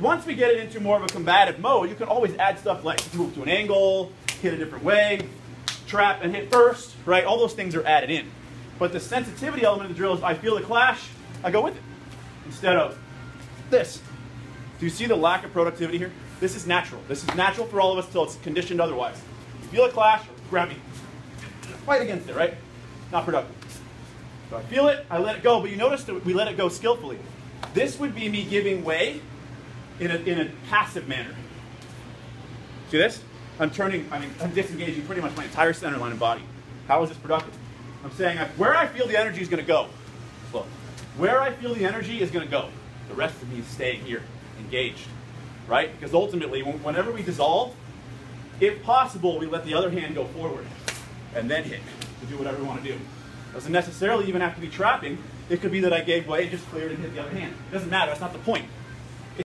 Once we get it into more of a combative mode, you can always add stuff like move to an angle, hit a different way, trap and hit first, right? All those things are added in. But the sensitivity element of the drill is I feel the clash, I go with it, instead of this. Do you see the lack of productivity here? This is natural. This is natural for all of us until it's conditioned otherwise. You feel a clash, grab me. Fight against it, right? Not productive. So I feel it, I let it go, but you notice that we let it go skillfully. This would be me giving way in a passive manner. See this? I'm disengaging pretty much my entire center line and body. How is this productive? I'm saying where I feel the energy is going to go. Slow. Where I feel the energy is going to go. The rest of me is staying here, engaged, right? Because ultimately, whenever we dissolve, if possible, we let the other hand go forward and then hit to do whatever we want to do. Doesn't necessarily even have to be trapping. It could be that I gave way, just cleared and hit the other hand. It doesn't matter. That's not the point.